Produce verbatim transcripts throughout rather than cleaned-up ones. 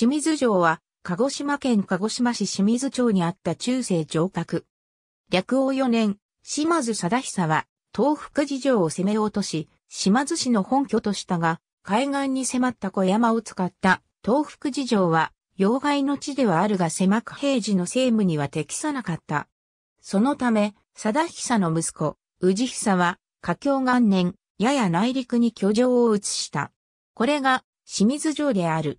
清水城は、鹿児島県鹿児島市清水町にあった中世城郭。暦応よねん、島津貞久は、東福寺城を攻め落とし、島津氏の本拠としたが、海岸に迫った小山を使った東福寺城は、要害の地ではあるが狭く平時の政務には適さなかった。そのため、貞久の息子、氏久は、嘉慶元年、やや内陸に居城を移した。これが、清水城である。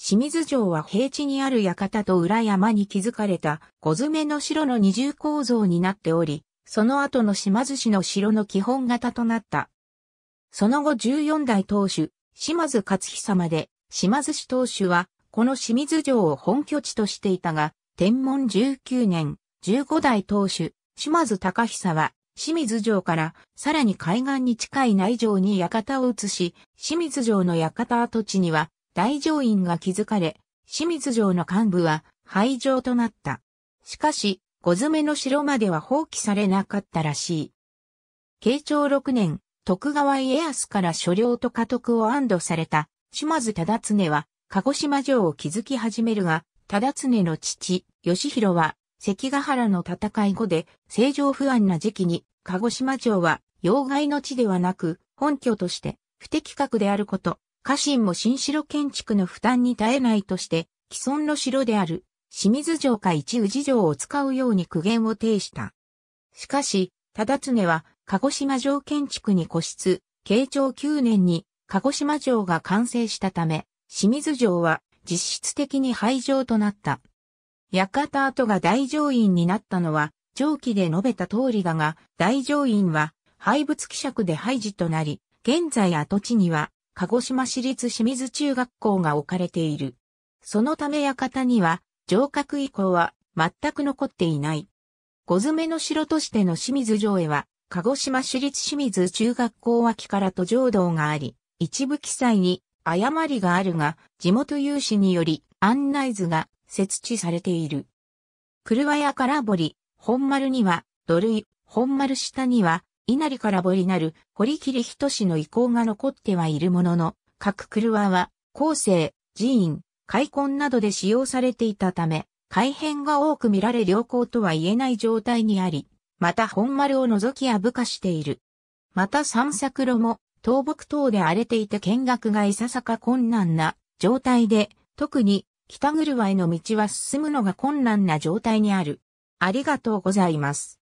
清水城は平地にある館と裏山に築かれた五詰めの城の二重構造になっており、その後の島津氏の城の基本型となった。その後じゅうよんだい当主、島津勝久まで、島津氏当主は、この清水城を本拠地としていたが、天文じゅうきゅうねん、じゅうごだい当主、島津隆久は、清水城からさらに海岸に近い内城に館を移し、清水城の館跡地には、大城院が築かれ、清水城の幹部は廃城となった。しかし、五詰めの城までは放棄されなかったらしい。慶長ろくねん、徳川家康から所領と家督を安堵された、島津忠常は、鹿児島城を築き始めるが、忠常の父、義弘は、関ヶ原の戦い後で、政情不安な時期に、鹿児島城は、要害の地ではなく、本拠として、不適格であること。家臣も新城建築の負担に耐えないとして、既存の城である、清水城か一宇治城を使うように苦言を呈した。しかし、忠常は、鹿児島城建築に固執、慶長きゅうねんに、鹿児島城が完成したため、清水城は、実質的に廃城となった。館跡が大城院になったのは、上記で述べた通りだが、大城院は、廃仏毀釈で廃寺となり、現在跡地には、鹿児島市立清水中学校が置かれている。そのため館には、城郭以降は全く残っていない。五詰めの城としての清水城へは、鹿児島市立清水中学校脇からと城道があり、一部記載に誤りがあるが、地元有志により案内図が設置されている。郭屋から堀、本丸には土塁、本丸下には、稲荷から堀なる堀切仁の遺構が残ってはいるものの、各郭屋は、後世、寺院、開墾などで使用されていたため、改変が多く見られ良好とは言えない状態にあり、また本丸を除きあぶかしている。また散策路も、倒木等で荒れていて見学がいささか困難な状態で、特に北郭への道は進むのが困難な状態にある。ありがとうございます。